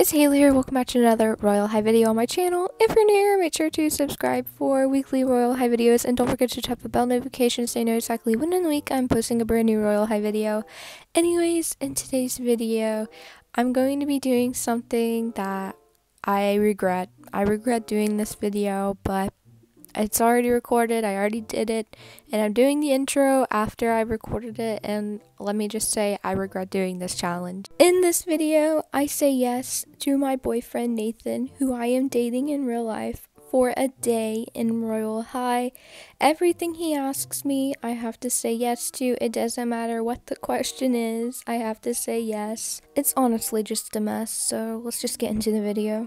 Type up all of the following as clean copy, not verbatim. It's Haley here. Welcome back to another Royale High video on my channel. If you're new here, make sure to subscribe for weekly Royale High videos, and don't forget to tap the bell notification so you know exactly when in the week I'm posting a brand new Royale High video. Anyways, in today's video, I'm going to be doing something that I regret doing this video, but it's already recorded, I already did it, and I'm doing the intro after I recorded it, and let me just say, I regret doing this challenge. In this video, I say yes to my boyfriend Nathan, who I am dating in real life, for a day in Royale High. Everything he asks me, I have to say yes to. It doesn't matter what the question is, I have to say yes. It's honestly just a mess, so let's just get into the video.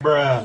Bruh.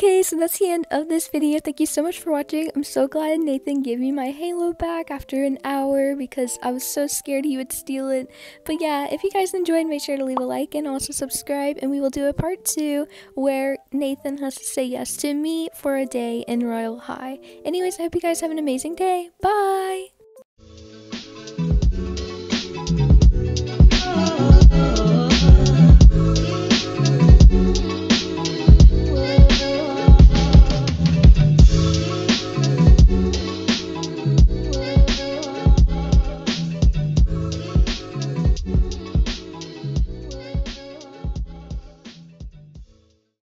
Okay, so that's the end of this video. Thank you so much for watching. I'm so glad Nathan gave me my Halo back after an hour because I was so scared he would steal it. But yeah, if you guys enjoyed, make sure to leave a like and also subscribe, and we will do a part 2 where Nathan has to say yes to me for a day in Royale High. Anyways, I hope you guys have an amazing day. Bye!